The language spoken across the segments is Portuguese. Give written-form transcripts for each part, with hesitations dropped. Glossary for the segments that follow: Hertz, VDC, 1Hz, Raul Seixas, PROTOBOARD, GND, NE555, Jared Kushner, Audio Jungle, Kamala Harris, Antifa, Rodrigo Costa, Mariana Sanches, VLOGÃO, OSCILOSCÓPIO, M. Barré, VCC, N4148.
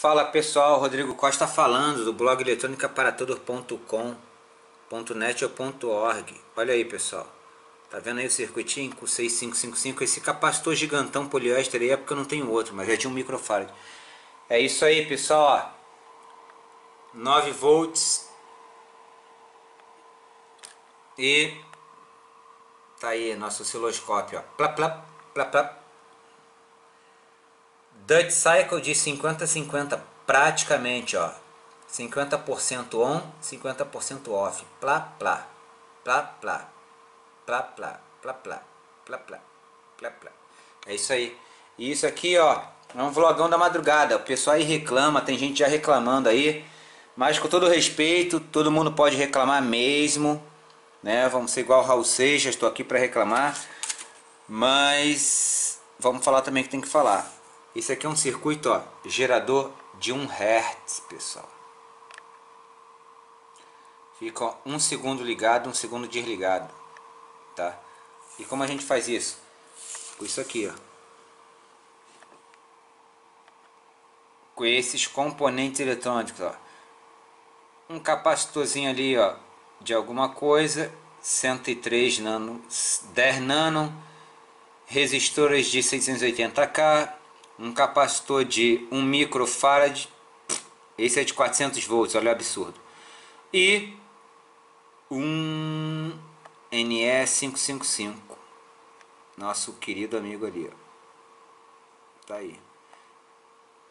Fala pessoal, Rodrigo Costa falando do blog EletronicaParaTodos.com.net ou .org. Olha aí pessoal, tá vendo aí o circuitinho com 6555, esse capacitor gigantão poliéster aí é porque eu não tenho outro, mas já tinha um microfarad. É isso aí pessoal, ó, 9 volts e tá aí nosso osciloscópio, ó, plap plap plap plap. Duty cycle de 50-50, praticamente, ó, 50% on, 50% off, plá, plá, plá, plá, plá, plá, plá, plá, plá, plá, plá, plá. É isso aí. E isso aqui, ó, é um vlogão da madrugada. O pessoal aí reclama, tem gente já reclamando aí, mas com todo respeito, todo mundo pode reclamar mesmo, né? Vamos ser igual o Raul Seixas, estou aqui para reclamar, mas vamos falar também que tem que falar. Esse aqui é um circuito, ó, gerador de 1 Hertz, pessoal. Fica ó, 1 segundo ligado, 1 segundo desligado, tá? E como a gente faz isso? Com isso aqui, ó. Com esses componentes eletrônicos, ó. Um capacitorzinho ali, ó, de alguma coisa, 103 nano, 10 nano, resistores de 680K, um capacitor de 1 microfarad, esse é de 400 volts, olha o absurdo, e um NE555, nosso querido amigo ali, ó. Tá aí.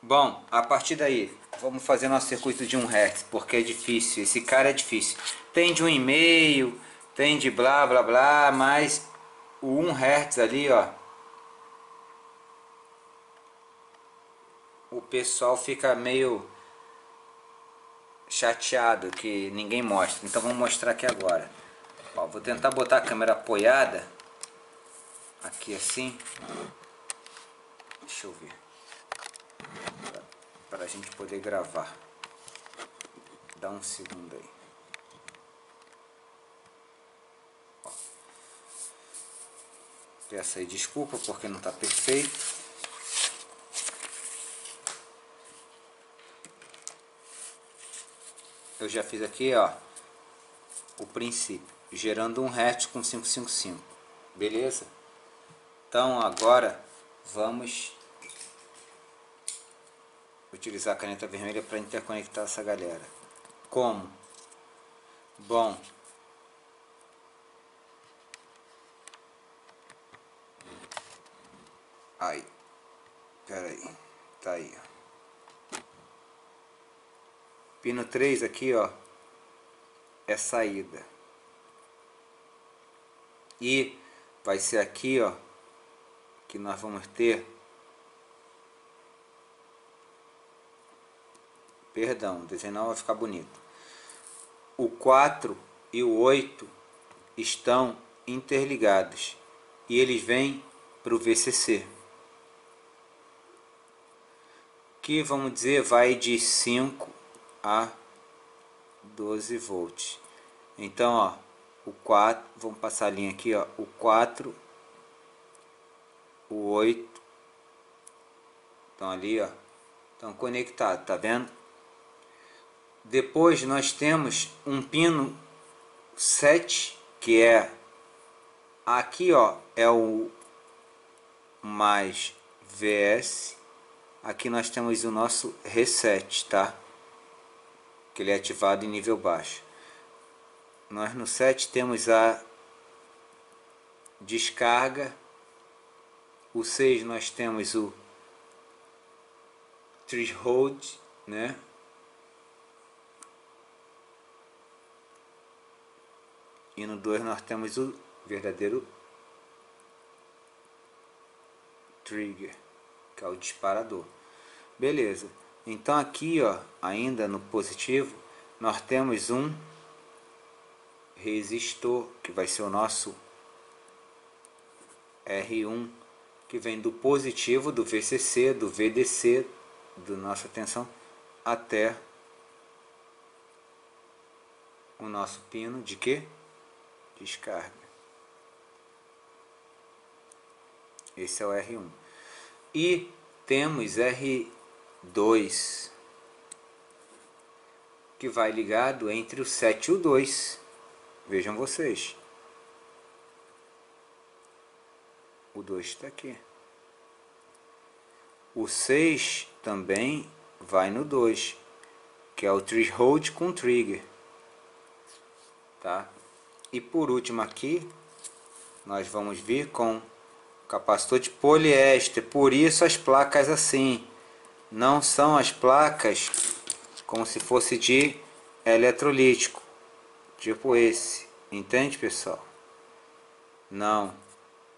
Bom, a partir daí, vamos fazer nosso circuito de 1 Hz, porque é difícil, esse cara é difícil, tem de 1,5, tem de blá blá blá, mas o 1 Hz ali, ó, o pessoal fica meio chateado que ninguém mostra. Então vamos mostrar aqui agora. Ó, vou tentar botar a câmera apoiada aqui assim. Deixa eu ver. Para a gente poder gravar. Dá um segundo aí. Ó. Peço aí desculpa porque não está perfeito. Eu já fiz aqui, ó, o princípio, gerando 1 Hz com 555, beleza? Então agora vamos utilizar a caneta vermelha para interconectar essa galera. Como? Bom, aí, peraí, tá aí, ó. Pino 3 aqui, ó, é saída. E vai ser aqui, ó, que nós vamos ter... Perdão, o desenho não vai ficar bonito. O 4 e o 8 estão interligados. E eles vêm para o VCC. Que, vamos dizer, vai de 5... a 12 volts. Então, ó, o 4, vamos passar a linha aqui, ó, o 4, o 8 estão ali, ó, estão conectados, tá vendo? Depois nós temos um pino 7, que é aqui, ó, é o mais VS. Aqui nós temos o nosso reset, tá? Que ele é ativado em nível baixo. Nós no 7 temos a descarga. O 6 nós temos o threshold, né? E no 2 nós temos o verdadeiro trigger, que é o disparador. Beleza. Então aqui, ó, ainda no positivo, nós temos um resistor, que vai ser o nosso R1, que vem do positivo, do VCC, do VDC, do nossa tensão, até o nosso pino de quê? Descarga. Esse é o R1. E temos R... 2, que vai ligado entre o 7 e o 2. Vejam vocês, o 2 está aqui. O 6 também vai no 2, que é o threshold com trigger, tá? E por último aqui, nós vamos vir com capacitor de poliéster. Por isso as placas assim, não são as placas como se fosse de eletrolítico, tipo esse, entende, pessoal? Não,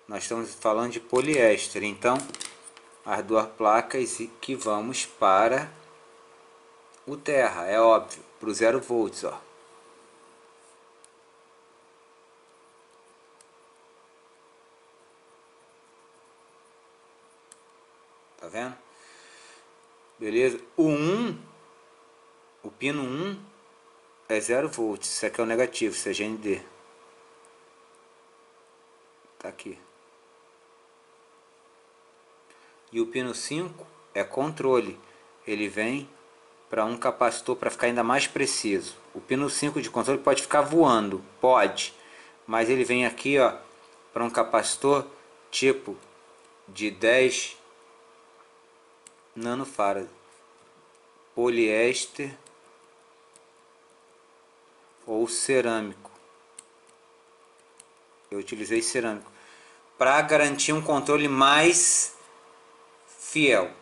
nós estamos falando de poliéster, então as duas placas que vamos para o terra, é óbvio, para o 0 volts, ó. Tá vendo? Beleza? O 1, o pino 1 é 0 volts, isso aqui é o negativo, isso é GND. Tá aqui. E o pino 5 é controle, ele vem para um capacitor para ficar ainda mais preciso. O pino 5 de controle pode ficar voando, pode, mas ele vem aqui, ó, para um capacitor tipo de 10 nanofarad, poliéster ou cerâmico. Eu utilizei cerâmico para garantir um controle mais fiel.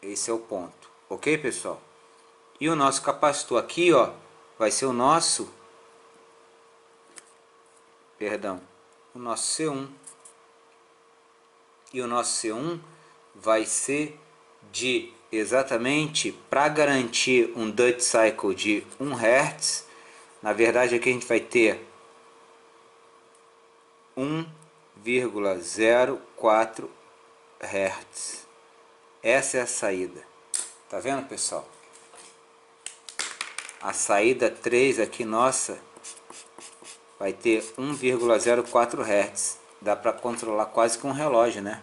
Esse é o ponto, ok, pessoal? E o nosso capacitor aqui, ó, vai ser o nosso, perdão, o nosso C1. E o nosso C1 vai ser de, exatamente, para garantir um duty cycle de 1 Hz, na verdade aqui a gente vai ter 1,04 Hertz. Essa é a saída. Tá vendo, pessoal? A saída 3 aqui nossa vai ter 1,04 Hertz. Dá para controlar quase com um relógio, né?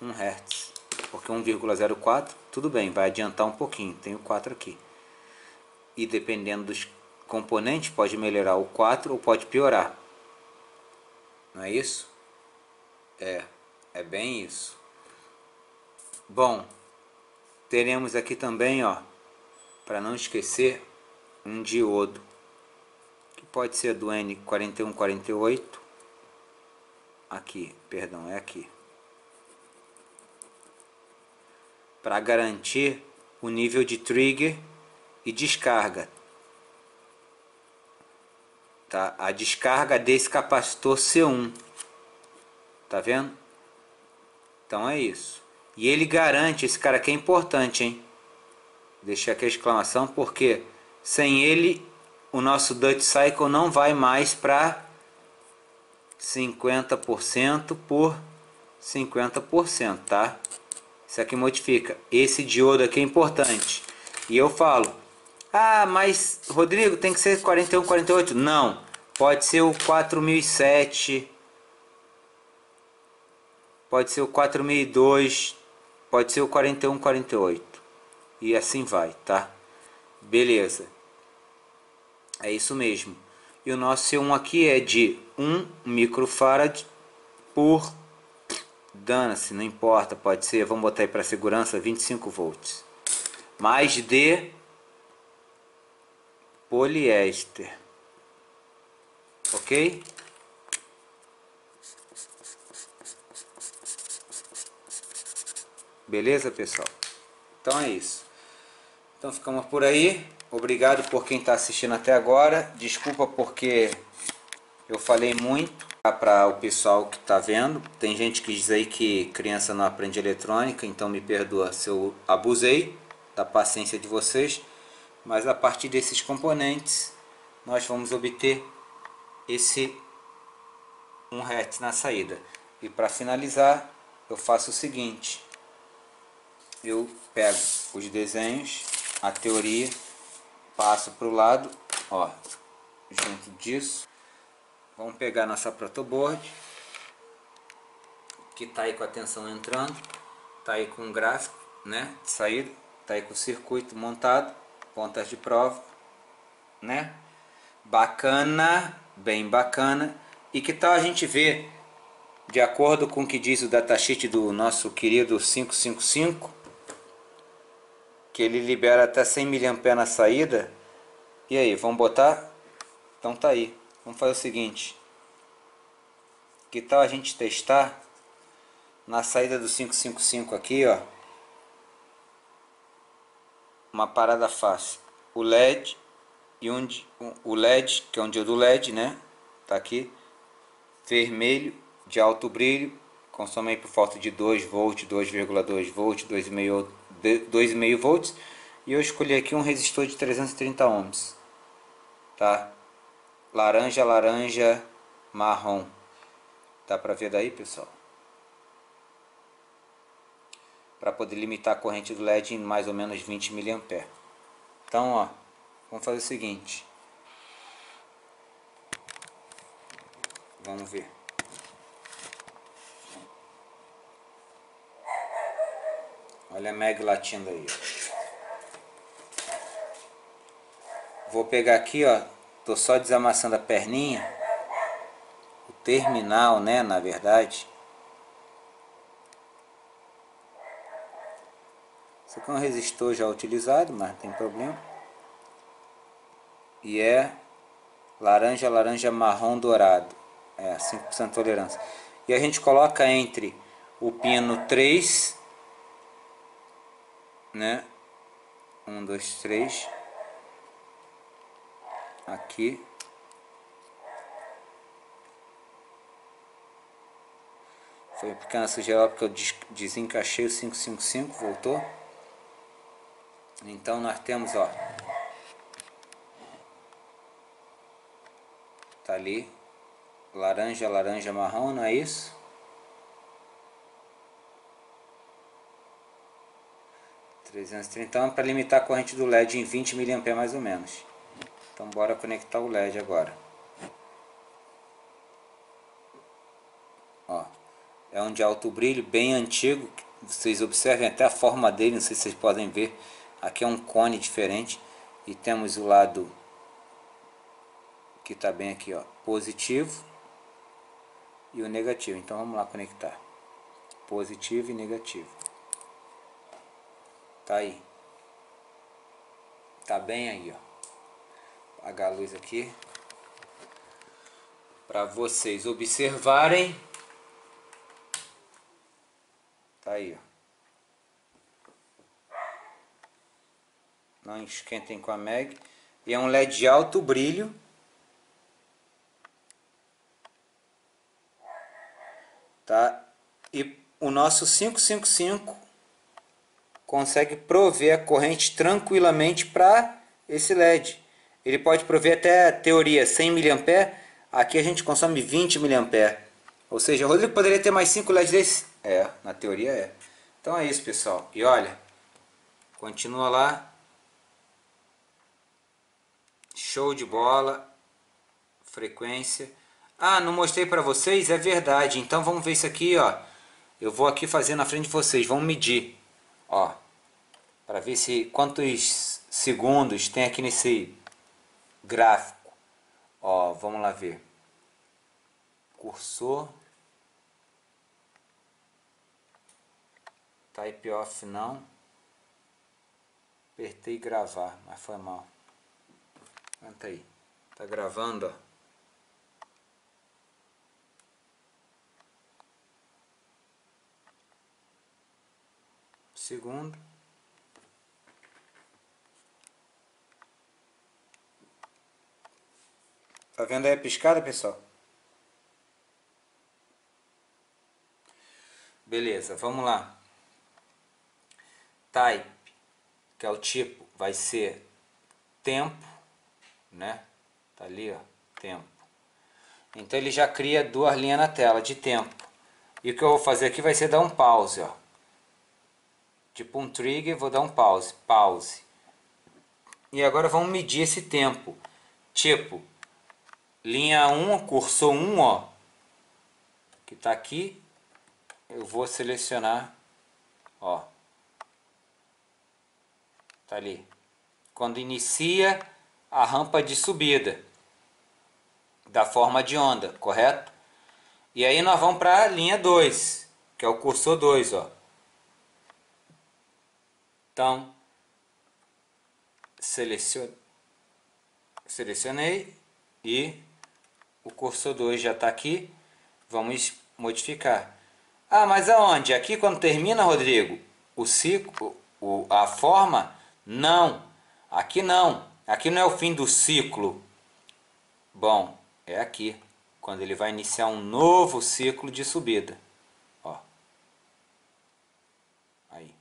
1 Hertz. Porque 1,04, tudo bem, vai adiantar um pouquinho. Tem o 4 aqui. E dependendo dos componentes, pode melhorar o 4 ou pode piorar. Não é isso? É. É bem isso. Bom, teremos aqui também, ó, para não esquecer, um diodo, que pode ser do N4148. Aqui, perdão, é aqui. Para garantir o nível de trigger e descarga. Tá? A descarga desse capacitor C1. Tá vendo? Então é isso. E ele garante, esse cara aqui é importante, hein? Deixei aqui a exclamação, porque sem ele o nosso duty cycle não vai mais para 50% por 50%, tá? Isso aqui modifica. Esse diodo aqui é importante. E eu falo, ah, mas Rodrigo, tem que ser 4148. Não, pode ser o 4007. Pode ser o 4002, pode ser o 4148. E assim vai, tá? Beleza. É isso mesmo. E o nosso C1 aqui é de 1 microfarad por... dana-se, não importa. Pode ser, vamos botar aí para segurança, 25 volts. Mais de... poliéster. Ok? Beleza, pessoal? Então é isso. Então ficamos por aí. Obrigado por quem está assistindo até agora. Desculpa porque eu falei muito para o pessoal que está vendo. Tem gente que diz aí que criança não aprende eletrônica, então me perdoa se eu abusei da paciência de vocês. Mas a partir desses componentes, nós vamos obter esse 1 Hz na saída. E para finalizar, eu faço o seguinte. Eu pego os desenhos, a teoria, passo para o lado, ó, junto disso. Vamos pegar nossa protoboard, que está aí com a tensão entrando, está aí com o gráfico, né, de saída. Tá aí com o circuito montado, pontas de prova, né? Bacana, bem bacana. E que tal a gente ver, de acordo com o que diz o datasheet do nosso querido 555, que ele libera até 100 mA na saída. E aí, vamos botar? Então tá aí. Vamos fazer o seguinte. Que tal a gente testar na saída do 555 aqui, ó. Uma parada fácil. O LED e o LED, que é um diodo LED, né? Tá aqui. Vermelho de alto brilho, consome aí por falta de 2 volts, 2,2 volts, 2,5 volts. E eu escolhi aqui um resistor de 330 ohms, tá? Laranja, laranja, marrom. Dá pra ver daí, pessoal? Para poder limitar a corrente do LED em mais ou menos 20 mA. Então, ó, vamos fazer o seguinte. Vamos ver. Olha a Meg latindo aí. Vou pegar aqui, ó, tô só desamassando a perninha, o terminal, né, na verdade. Isso aqui é um resistor já utilizado, mas não tem problema. E é laranja, laranja, marrom, dourado. É, 5% de tolerância. E a gente coloca entre o pino 3, né? 1, 2, 3. Aqui. Foi uma pequena sujeira porque eu desencaixei o 555, voltou. Então nós temos, ó, tá ali, laranja, laranja, marrom, não é isso? A para limitar a corrente do LED em 20 mA mais ou menos. Então bora conectar o LED agora. Ó, é um de alto brilho, bem antigo, vocês observem até a forma dele, não sei se vocês podem ver. Aqui é um cone diferente e temos o lado que está bem aqui, ó, positivo e o negativo. Então vamos lá conectar. Positivo e negativo. Tá aí. Tá bem aí, ó. Apagar a luz aqui para vocês observarem. Tá aí, ó. Não esquentem com a Meg. E é um LED de alto brilho. Tá? E o nosso 555 consegue prover a corrente tranquilamente para esse LED. Ele pode prover até, teoria, 100 mA. Aqui a gente consome 20 mA. Ou seja, o Rodrigo poderia ter mais 5 LEDs desse? É, na teoria é. Então é isso, pessoal. E olha, continua lá. Show de bola, frequência. Ah, não mostrei para vocês, é verdade. Então vamos ver isso aqui, ó. Eu vou aqui fazer na frente de vocês, vamos medir, ó, para ver se quantos segundos tem aqui nesse gráfico. Ó, vamos lá ver. Cursor. Type off não. Apertei gravar, mas foi mal. Canta aí, tá gravando, ó. Segundo. Tá vendo aí a piscada, pessoal? Beleza, vamos lá. Type, que é o tipo, vai ser tempo, né? Tá ali, ó, tempo. Então ele já cria duas linhas na tela de tempo. E o que eu vou fazer aqui vai ser dar um pause, ó. Tipo um trigger, vou dar um pause, pause. E agora vamos medir esse tempo. Tipo, linha 1, cursor 1, ó, que tá aqui, eu vou selecionar, ó, Tá ali. Quando inicia a rampa de subida da forma de onda, correto? E aí nós vamos para a linha 2, que é o cursor 2, ó. Então, selecionei e o cursor 2 já está aqui. Vamos modificar. Ah, mas aonde? Aqui quando termina, Rodrigo, o ciclo, a forma? Não. Aqui não. Aqui não é o fim do ciclo. Bom, é aqui. Quando ele vai iniciar um novo ciclo de subida. Ó. Aí.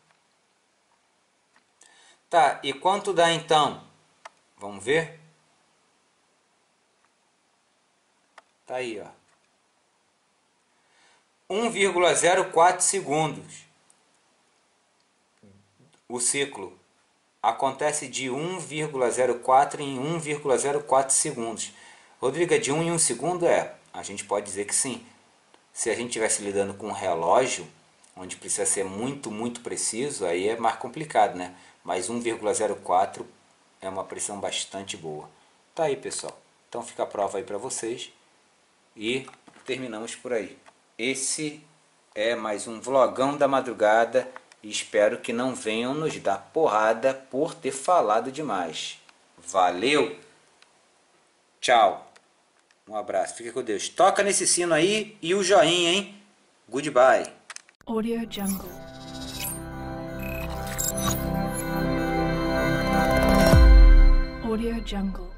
Tá, e quanto dá então? Vamos ver? Tá aí, ó. 1,04 segundos. O ciclo acontece de 1,04 em 1,04 segundos. Rodrigo, é de 1 em 1 segundo? É. A gente pode dizer que sim. Se a gente estivesse lidando com um relógio, onde precisa ser muito, muito preciso, aí é mais complicado, né? Mas 1,04 é uma pressão bastante boa. Tá aí, pessoal. Então fica a prova aí para vocês. E terminamos por aí. Esse é mais um vlogão da madrugada. E espero que não venham nos dar porrada por ter falado demais. Valeu! Tchau! Um abraço, fica com Deus. Toca nesse sino aí e o joinha, hein? Goodbye. Audio Jungle. Audio Jungle.